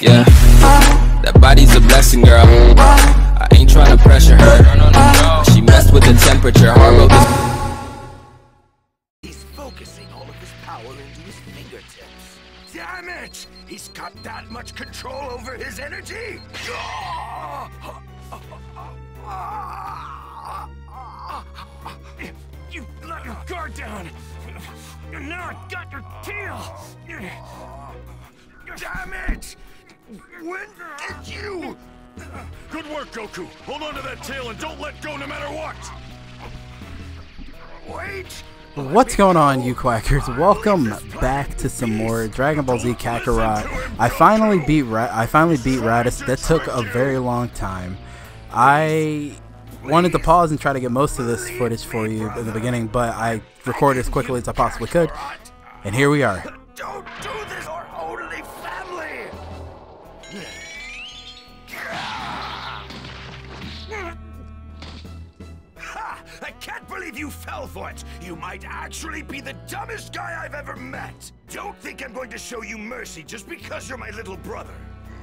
Yeah, that body's a blessing, girl. I ain't trying to pressure her. She messed with the temperature. Hard road this. Damn it! He's got that much control over his energy? You let your guard down! And now I've got your tail! Damn it! When did you? Good work, Goku! Hold on to that tail and don't let go no matter what! Wait! What's going on, you quackers? Welcome back to some more Dragon Ball Z Kakarot. I finally beat Raditz. That took a very long time. I wanted to pause and try to get most of this footage for you in the beginning, but I recorded as quickly as I possibly could, and here we are. Don't do this, our only family. I can't believe you fell for it! You might actually be the dumbest guy I've ever met! Don't think I'm going to show you mercy just because you're my little brother!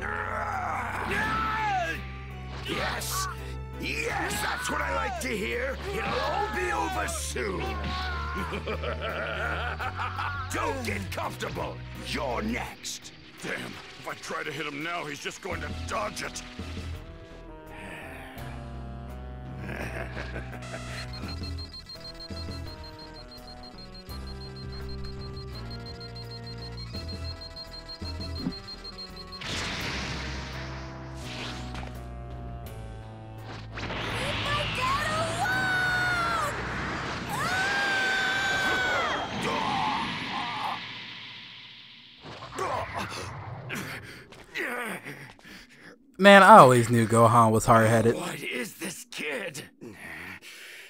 Yes! Yes, that's what I like to hear! It'll all be over soon! Don't get comfortable! You're next! Damn, if I try to hit him now, he's just going to dodge it! Man, I always knew Gohan was hard-headed. What is this kid?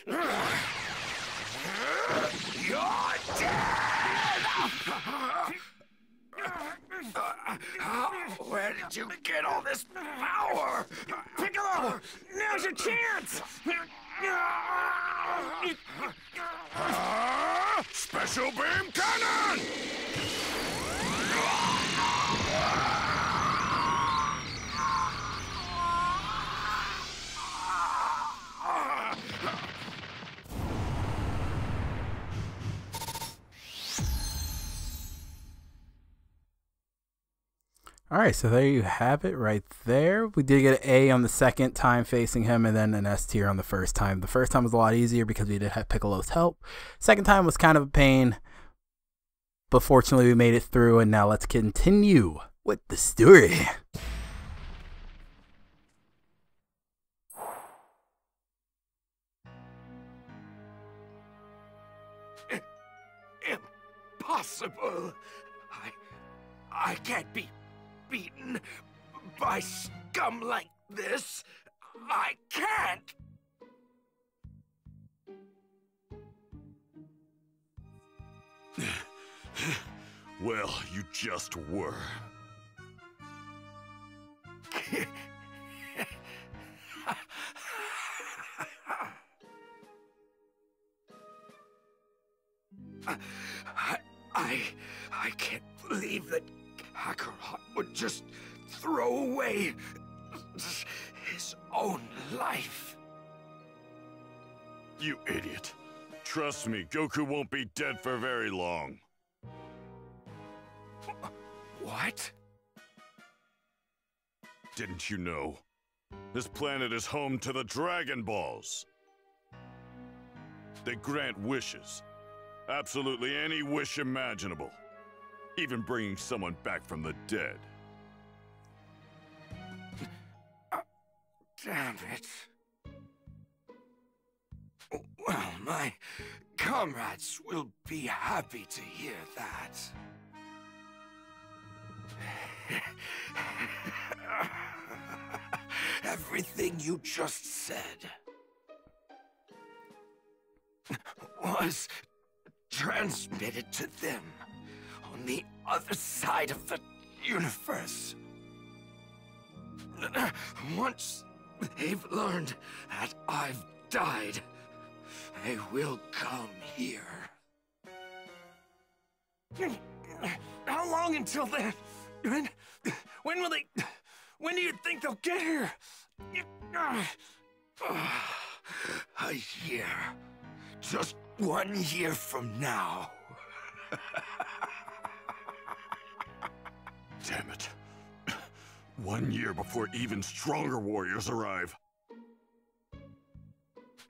You're dead! Where did you get all this power? Piccolo, now's your chance! Special beam cannon! Alright, so there you have it right there. We did get an A on the second time facing him and then an S tier on the first time. The first time was a lot easier because we did have Piccolo's help. Second time was kind of a pain, but fortunately we made it through, and now let's continue with the story. Impossible! I can't be beaten by scum like this. I can't. Well, you just were. I can't believe that Kakarot would just throw away his own life. You idiot. Trust me, Goku won't be dead for very long. What? Didn't you know? This planet is home to the Dragon Balls. They grant wishes. Absolutely any wish imaginable. Even bringing someone back from the dead. Damn it. Well, my comrades will be happy to hear that. Everything you just said was transmitted to them. On the other side of the universe. Once they've learned that I've died, they will come here. How long until then? When will they... When do you think they'll get here? A year. Just 1 year from now. Damn it. 1 year before even stronger warriors arrive.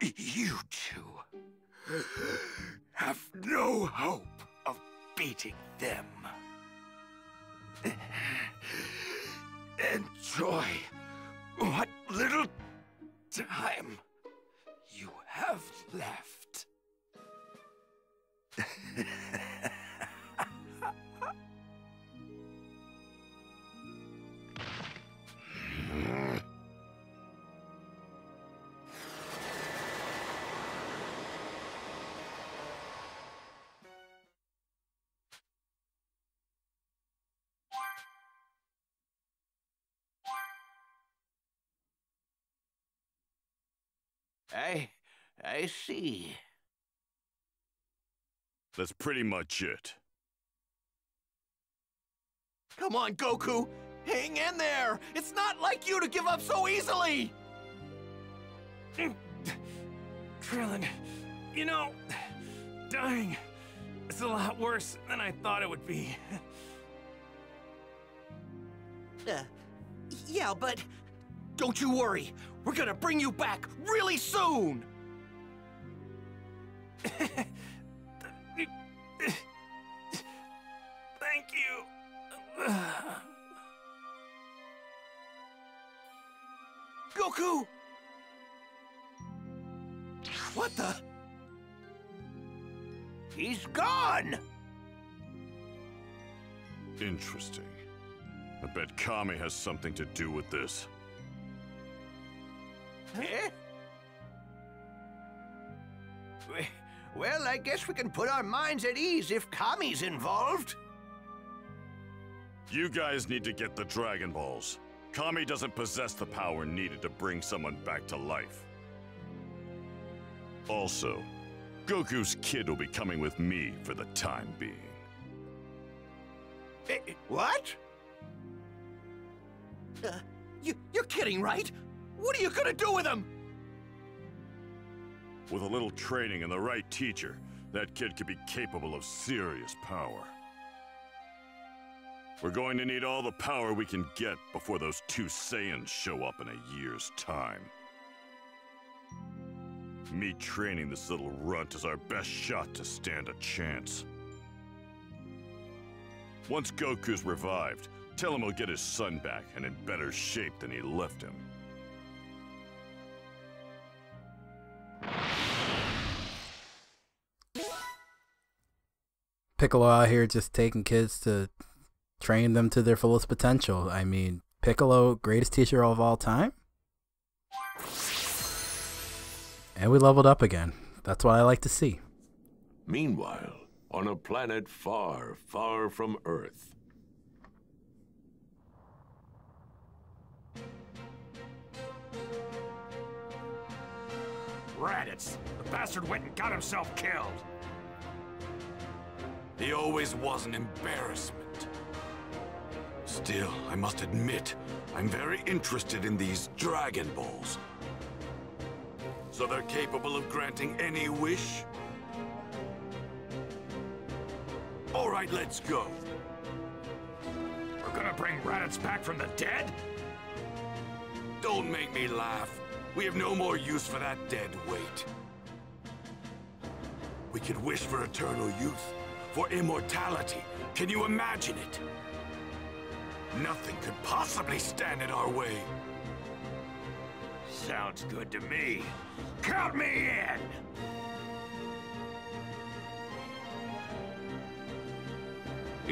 You two have no hope of beating them. Enjoy what little time you have left. I see. That's pretty much it. Come on, Goku! Hang in there! It's not like you to give up so easily! Krillin, you know, dying is a lot worse than I thought it would be. Yeah, but... Don't you worry! We're gonna bring you back really soon! Thank you. Goku! What the? He's gone! Interesting. I bet Kami has something to do with this. Eh? Well, I guess we can put our minds at ease if Kami's involved. You guys need to get the Dragon Balls. Kami doesn't possess the power needed to bring someone back to life. Also, Goku's kid will be coming with me for the time being. What? You're kidding, right? What are you gonna do with him? With a little training and the right teacher, that kid could be capable of serious power. We're going to need all the power we can get before those two Saiyans show up in a year's time. Me training this little runt is our best shot to stand a chance. Once Goku's revived, tell him he'll get his son back and in better shape than he left him. Piccolo out here just taking kids to train them to their fullest potential. I mean, Piccolo, greatest teacher of all time. And we leveled up again. That's what I like to see. Meanwhile, on a planet far, far from Earth. Raditz, the bastard went and got himself killed. He always was an embarrassment. Still, I must admit, I'm very interested in these Dragon Balls. So they're capable of granting any wish? All right, let's go. We're gonna bring Raditz back from the dead? Don't make me laugh. We have no more use for that dead weight. We could wish for eternal youth. For immortality. Can you imagine it? Nothing could possibly stand in our way. Sounds good to me. Count me in!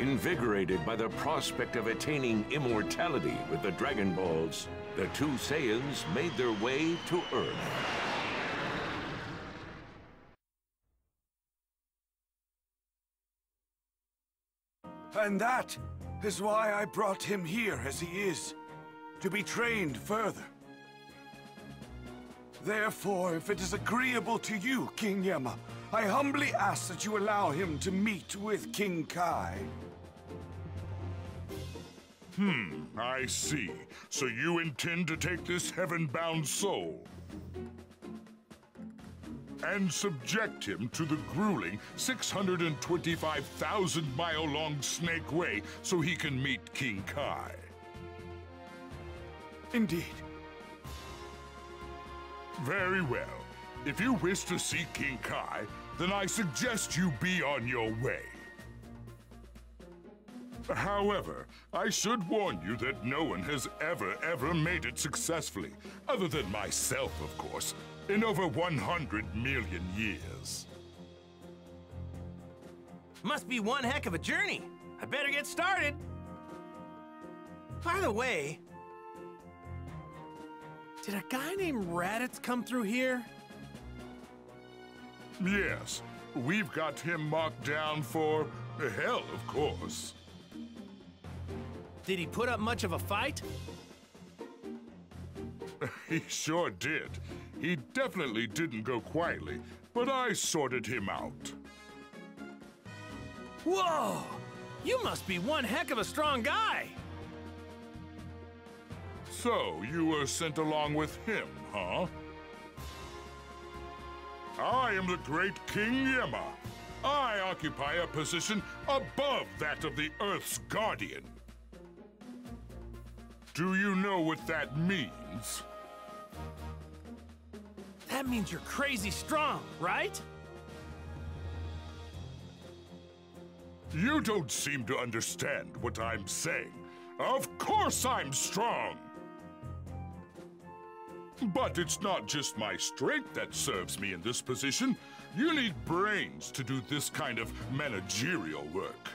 Invigorated by the prospect of attaining immortality with the Dragon Balls, the two Saiyans made their way to Earth. And that is why I brought him here as he is, to be trained further. Therefore, if it is agreeable to you, King Yemma, I humbly ask that you allow him to meet with King Kai. I see. So you intend to take this heaven-bound soul and subject him to the grueling 625,000-mile-long Snake Way so he can meet King Kai. Indeed. Very well. If you wish to see King Kai, then I suggest you be on your way. However, I should warn you that no one has ever made it successfully, other than myself, of course, in over 100 million years. Must be one heck of a journey. I better get started. By the way, did a guy named Raditz come through here? Yes, we've got him marked down for hell, of course. Did he put up much of a fight? He sure did. He definitely didn't go quietly, but I sorted him out. Whoa! You must be one heck of a strong guy! So, you were sent along with him, huh? I am the great King Yemma. I occupy a position above that of the Earth's guardian. Do you know what that means? That means you're crazy strong, right? You don't seem to understand what I'm saying. Of course I'm strong! But it's not just my strength that serves me in this position. You need brains to do this kind of managerial work.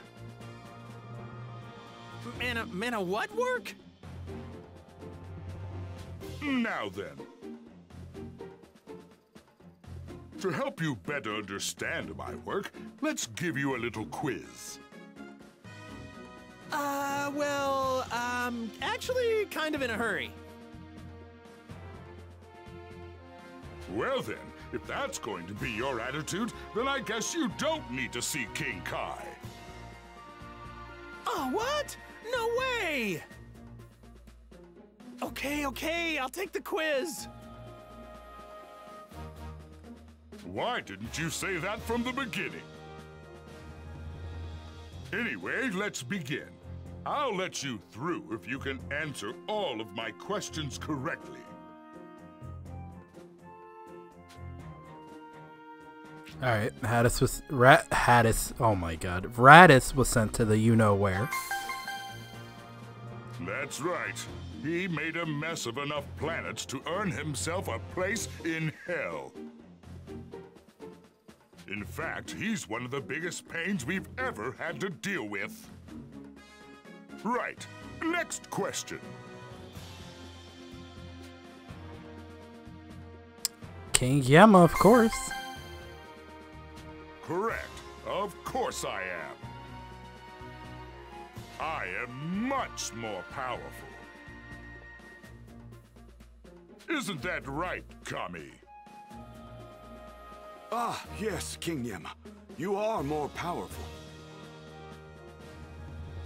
What work? Now then. To help you better understand my work, let's give you a little quiz. Well, actually kind of in a hurry. Well then, if that's going to be your attitude, then I guess you don't need to see King Kai. Oh, what? No way! Okay, I'll take the quiz. Why didn't you say that from the beginning? Anyway, let's begin. I'll let you through if you can answer all of my questions correctly. All right, Raditz was sent to the you-know-where. That's right. He made a mess of enough planets to earn himself a place in hell. In fact, he's one of the biggest pains we've ever had to deal with. Right, next question. King Yemma, of course. Correct. Of course I am. I am much more powerful. Isn't that right, Kami? Ah, yes, King Yemma. You are more powerful.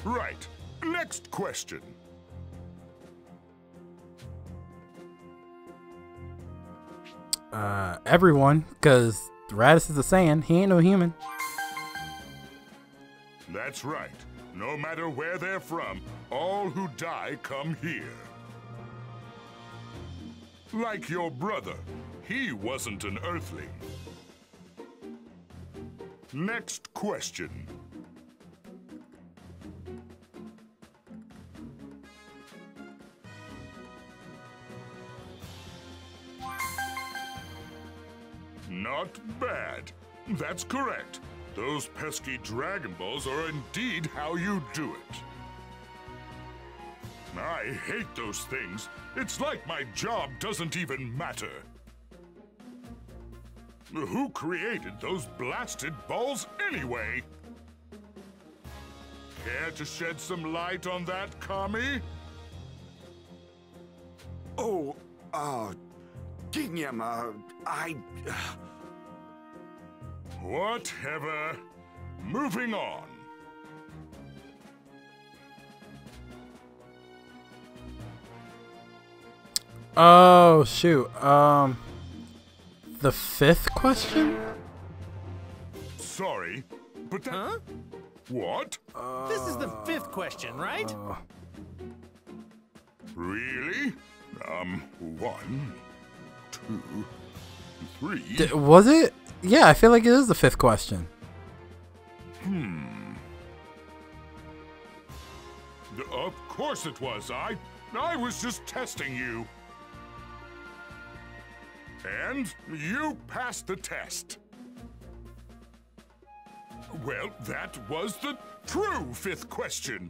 Right. Next question. Everyone, because Raditz is a Saiyan. He ain't no human. That's right. No matter where they're from, all who die come here. Like your brother, he wasn't an Earthling. Next question. Not bad. That's correct. Those pesky Dragon Balls are indeed how you do it. I hate those things. It's like my job doesn't even matter. Who created those blasted balls anyway? Care to shed some light on that, Kami? Oh, King Yemma, whatever. Moving on. Oh, shoot. The fifth question? Sorry, but that... Huh? What? This is the fifth question, right? Really? One, two, three... was it? Yeah, I feel like it is the fifth question. Of course it was. I was just testing you. And you passed the test. Well, that was the true fifth question.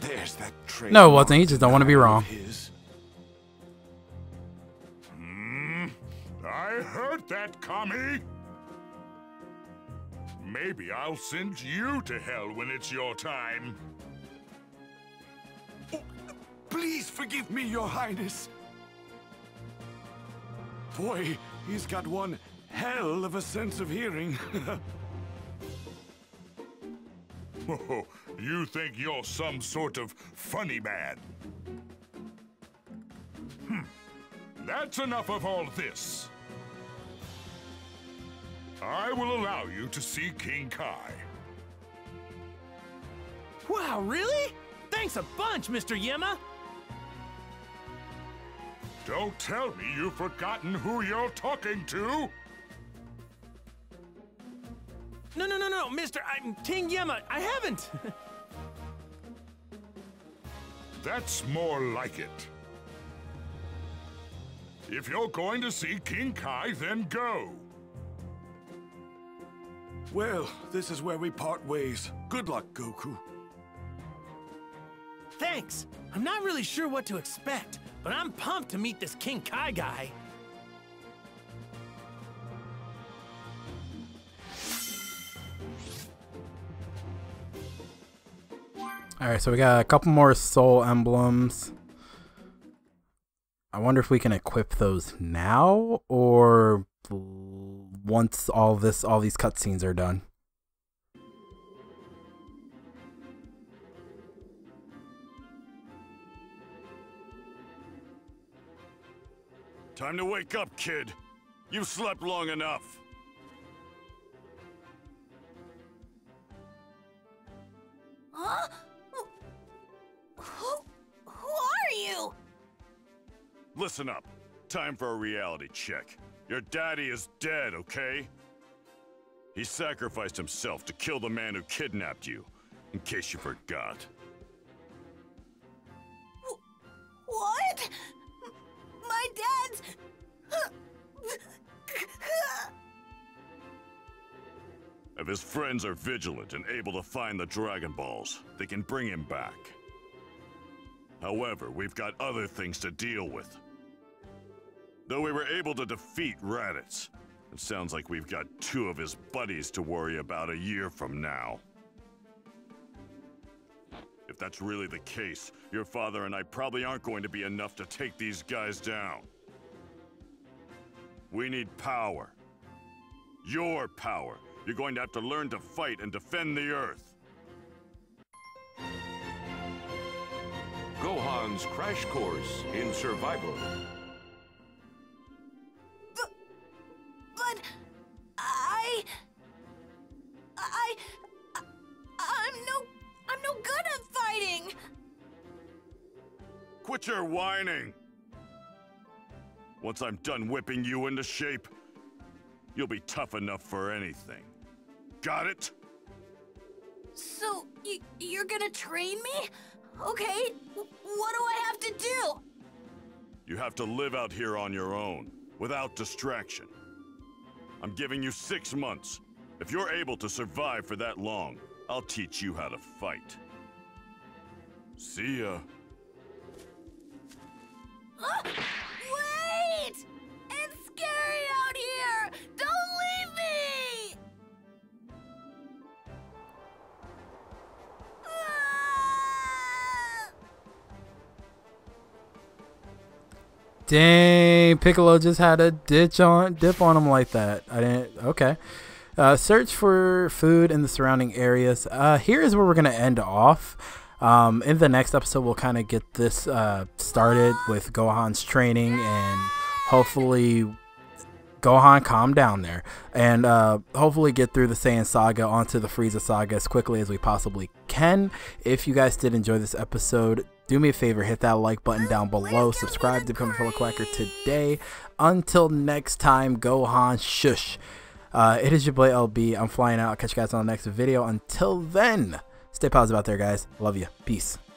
There's that trademark. No, it wasn't. You just don't want to be wrong. I heard that, Kami. Maybe I'll send you to hell when it's your time. Oh, please forgive me, Your Highness. Boy, he's got one hell of a sense of hearing. Oh, you think you're some sort of funny man? That's enough of all this. I will allow you to see King Kai. Wow, really? Thanks a bunch, Mr. Yemma. Don't tell me you've forgotten who you're talking to. No, Mister, I'm King Yemma. I haven't. That's more like it. If you're going to see King Kai, then go. Well, this is where we part ways. Good luck, Goku. Thanks. I'm not really sure what to expect, but I'm pumped to meet this King Kai guy. Alright, so we got a couple more soul emblems. I wonder if we can equip those now, or once all these cutscenes are done. Time to wake up, kid. You've slept long enough. Huh? Who are you? Listen up. Time for a reality check. Your daddy is dead, okay? He sacrificed himself to kill the man who kidnapped you, in case you forgot. What? My dad's... If his friends are vigilant and able to find the Dragon Balls, they can bring him back. However, we've got other things to deal with. Though we were able to defeat Raditz, it sounds like we've got two of his buddies to worry about a year from now. If that's really the case, your father and I probably aren't going to be enough to take these guys down. We need power. Your power. You're going to have to learn to fight and defend the Earth. Gohan's Crash Course in Survival. I'm no good at fighting. Quit your whining. Once I'm done whipping you into shape, you'll be tough enough for anything. Got it? So you're gonna train me? Okay. What do I have to do? You have to live out here on your own, without distraction. I'm giving you 6 months. If you're able to survive for that long, I'll teach you how to fight. See ya. Wait! It's scary out here! Don't leave me! Dang, Piccolo just had a dip on him like that. I didn't. Okay. Search for food in the surrounding areas. Here is where we're going to end off. In the next episode, we'll kind of get this started with Gohan's training, and hopefully Gohan calm down there, and hopefully get through the Saiyan saga onto the Frieza saga as quickly as we possibly can. If you guys did enjoy this episode, do me a favor, hit that like button down below, subscribe to become a fellow quacker today. Until next time, Gohan shush. It is your boy LB. I'm flying out. I'll catch you guys on the next video. Until then, stay positive out there, guys. Love you. Peace.